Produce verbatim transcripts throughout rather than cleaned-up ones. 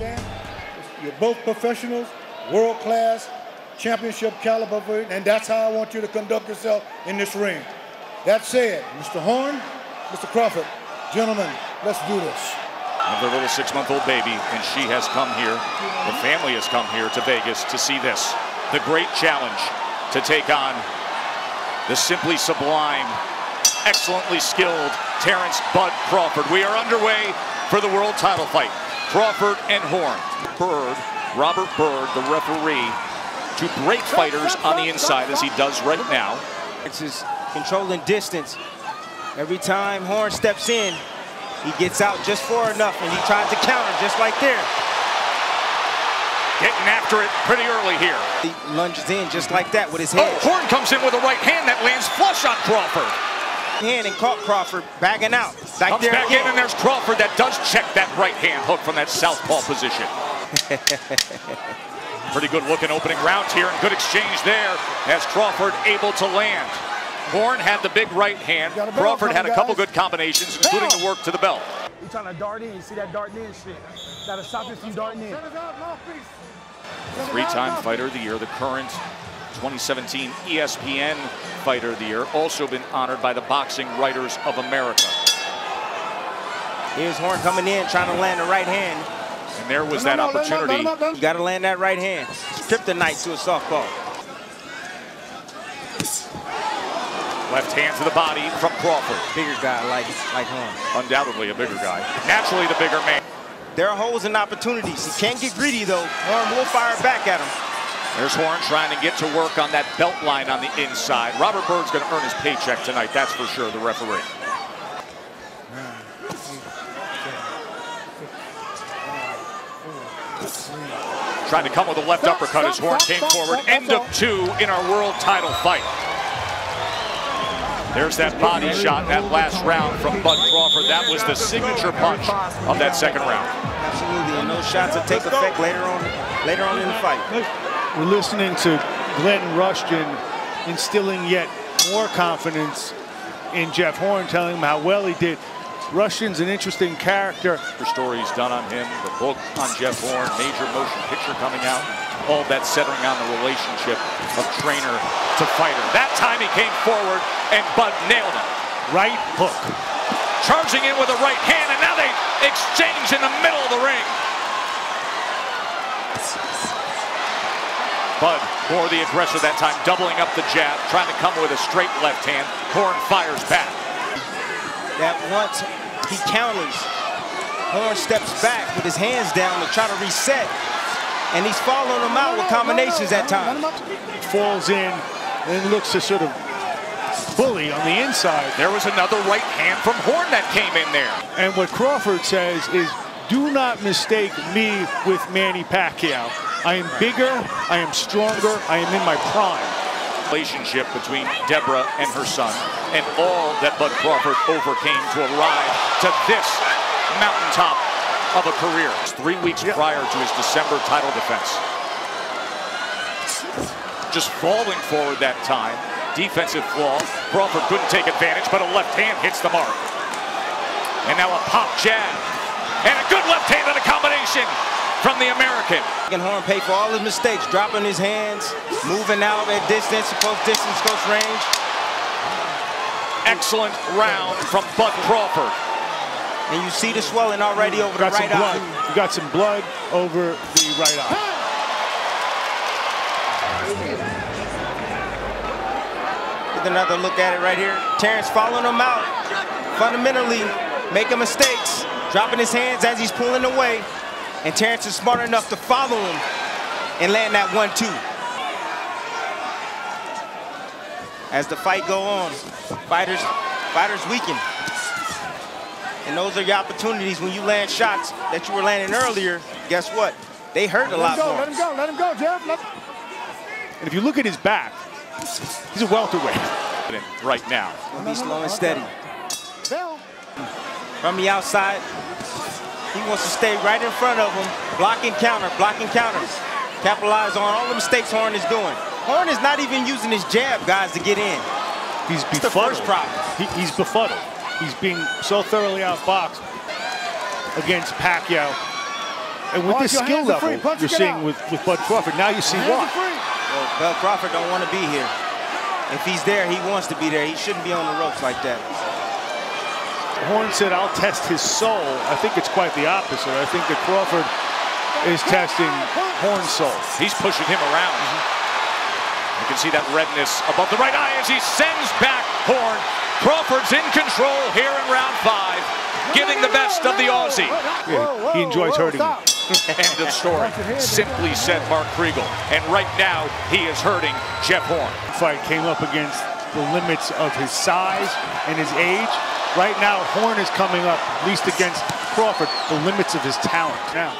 understand? You're both professionals, world-class, championship caliber, and that's how I want you to conduct yourself in this ring. That said, Mister Horn, Mister Crawford, gentlemen, let's do this. And their little six-month-old baby, and she has come here. The family has come here to Vegas to see this. The great challenge to take on the simply sublime, excellently skilled Terence Bud Crawford. We are underway for the world title fight. Crawford and Horn. Byrd, Robert Byrd, the referee, to break fighters on the inside as he does right now. It's his controlling distance. Every time Horn steps in, he gets out just far enough, and he tried to counter just right there. Getting after it pretty early here. He lunges in just like that with his head. Oh, Horn comes in with a right hand that lands flush on Crawford. Hand and caught Crawford bagging out. Back comes there back again. In, and there's Crawford that does check that right hand hook from that southpaw position. Pretty good looking opening rounds here, and good exchange there as Crawford able to land. Horn had the big right hand. Crawford had a couple guys. Good combinations, including the work to the belt. You're trying to dart in. You see that darting in shit. Gotta stop it from darting in. Three-time Fighter of the Year, the current twenty seventeen E S P N Fighter of the Year, also been honored by the Boxing Writers of America. Here's Horn coming in, trying to land the right hand. And there was no, that no, opportunity. No, no, no, no. You gotta land that right hand. Kryptonite to a softball. Left hand to the body from Crawford. Bigger guy like, like Horn. Undoubtedly a bigger guy. Naturally the bigger man. There are holes and opportunities. He can't get greedy, though. Horn will fire back at him. There's Horn trying to get to work on that belt line on the inside. Robert Byrd's going to earn his paycheck tonight. That's for sure, the referee. Trying to come with a left uppercut as Horn came forward. End of two in our world title fight. There's that body shot, that last round from Bud Crawford. That was the signature punch of that second round. Absolutely, and those shots will take effect later on, later on in the fight. We're listening to Glenn Rushton instilling yet more confidence in Jeff Horn, telling him how well he did. Rushton's an interesting character. The story's done on him, the book on Jeff Horn, major motion picture coming out. All that centering on the relationship of trainer to fighter. That time he came forward and Bud nailed him. Right hook. Charging in with a right hand, and now they exchange in the middle of the ring. Bud for the aggressor that time, doubling up the jab, trying to come with a straight left hand. Horn fires back. That once he counters, Horn steps back with his hands down to try to reset. And he's following him out with combinations that time. Falls in and looks to sort of bully on the inside. There was another right hand from Horn that came in there. And what Crawford says is, do not mistake me with Manny Pacquiao. I am bigger, I am stronger, I am in my prime. Relationship between Deborah and her son, and all that Bud Crawford overcame to arrive to this mountaintop of a career. Three weeks yeah. prior to his December title defense. Just falling forward that time. Defensive flaw. Crawford couldn't take advantage, but a left hand hits the mark. And now a pop jab. And a good left hand and a combination from the American. And Horn paid for all his mistakes, dropping his hands, moving out at distance, close distance, close range. Excellent round from Bud Crawford. And you see the swelling already over the right eye. You got some blood over the right eye. Get another look at it right here. Terence following him out. Fundamentally making mistakes. Dropping his hands as he's pulling away. And Terence is smart enough to follow him and land that one two. As the fight go on, fighters, fighters weaken. And those are your opportunities when you land shots that you were landing earlier. Guess what? They hurt a lot more. Let him go, let him go, Jeff. Let him... And if you look at his back, he's a welterweight. Right now. He'll be slow and steady. From the outside, he wants to stay right in front of him. Block and counter, block and counter. Capitalize on all the mistakes Horn is doing. Horn is not even using his jab, guys, to get in. He's befuddled. That's the first problem. He, he's befuddled. He's being so thoroughly outboxed against Pacquiao. And with this skill level you're seeing with, with Bud Crawford, now you see why. Well, Bud Crawford don't want to be here. If he's there, he wants to be there. He shouldn't be on the ropes like that. Horn said, I'll test his soul. I think it's quite the opposite. I think that Crawford is testing Horn's soul. He's pushing him around. You can see that redness above the right eye as he sends back Horn. Crawford's in control here in round five, giving the best of the Aussie. Yeah, he enjoys hurting him. End of story. Simply said, Mark Kriegel. And right now, he is hurting Jeff Horn. The fight came up against the limits of his size and his age. Right now, Horn is coming up, at least against Crawford, the limits of his talent. Now,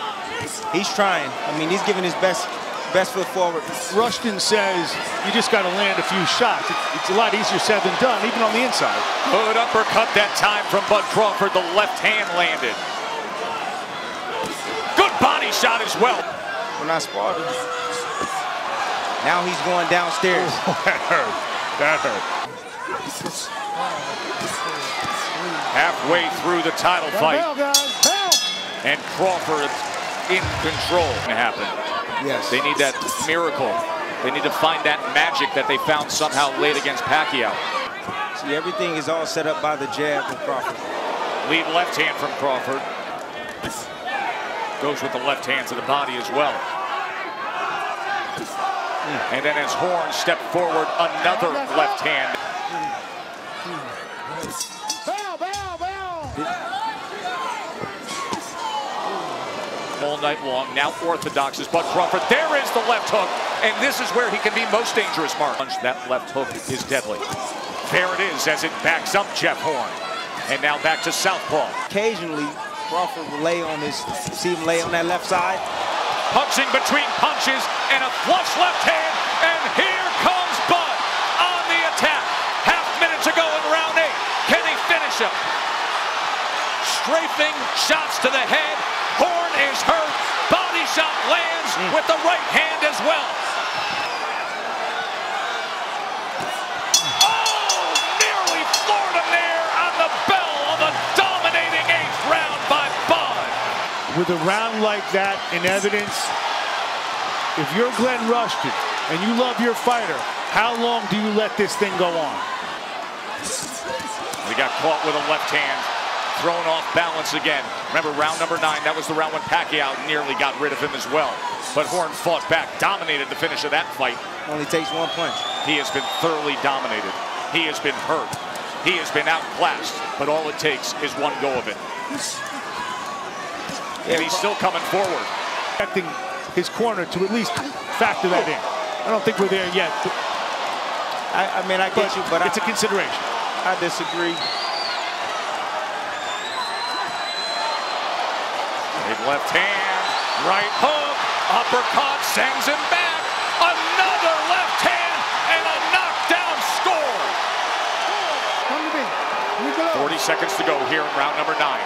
he's trying. I mean, he's giving his best. Best foot forward. Rushton says you just got to land a few shots. It's, it's a lot easier said than done, even on the inside. Good uppercut that time from Bud Crawford. The left hand landed. Good body shot as well. When I sparred him. Now he's going downstairs. That hurt. That hurt. Halfway through the title fight. And Crawford's in control. It's going to happen. Yes. They need that miracle. They need to find that magic that they found somehow late against Pacquiao. See, everything is all set up by the jab from Crawford. Lead left hand from Crawford. Goes with the left hand to the body as well. And then as Horn stepped forward, another left hand. All night long, now orthodox is Bud Crawford. There is the left hook, and this is where he can be most dangerous, Mark. That left hook is deadly. There it is as it backs up Jeff Horn. And now back to southpaw. Occasionally, Crawford will lay on his, see him lay on that left side. Punching between punches, and a flush left hand, and here comes Bud on the attack. Half minutes ago in round eight, can he finish him? Strafing shots to the head. Horn is hurt. Body shot lands mm. with the right hand as well. Oh, nearly floored him there on the bell of a dominating eighth round by Bud. With a round like that in evidence, if you're Glenn Rushton and you love your fighter, how long do you let this thing go on? He got caught with a left hand. Thrown off balance again. Remember round number nine, that was the round when Pacquiao nearly got rid of him as well. But Horn fought back, dominated the finish of that fight. Only takes one punch. He has been thoroughly dominated. He has been hurt. He has been outclassed. But all it takes is one go of it. And he's still coming forward. Expecting his corner to at least factor that in. I don't think we're there yet. But I, I mean, I get you, but it's I, a consideration. I disagree. Left hand, right hook, uppercut sends him back. Another left hand and a knockdown score. forty seconds to go here in round number nine.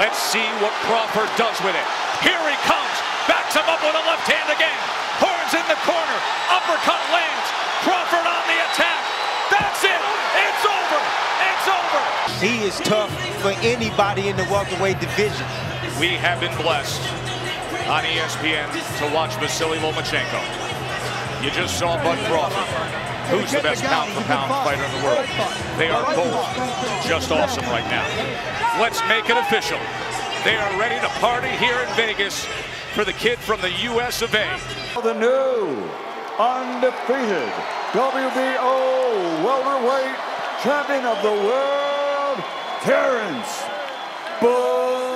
Let's see what Crawford does with it. Here he comes, backs him up with a left hand again. Horn's in the corner, uppercut lands. Crawford on the attack. That's it. It's over. It's over. He is tough for anybody in the welterweight division. We have been blessed on E S P N to watch Vasily Lomachenko. You just saw Bud Crawford, who's the best pound-for-pound fighter in the world. They are both just awesome right now. Let's make it official. They are ready to party here in Vegas for the kid from the U S of A. The new undefeated W B O welterweight champion of the world, Terence Bud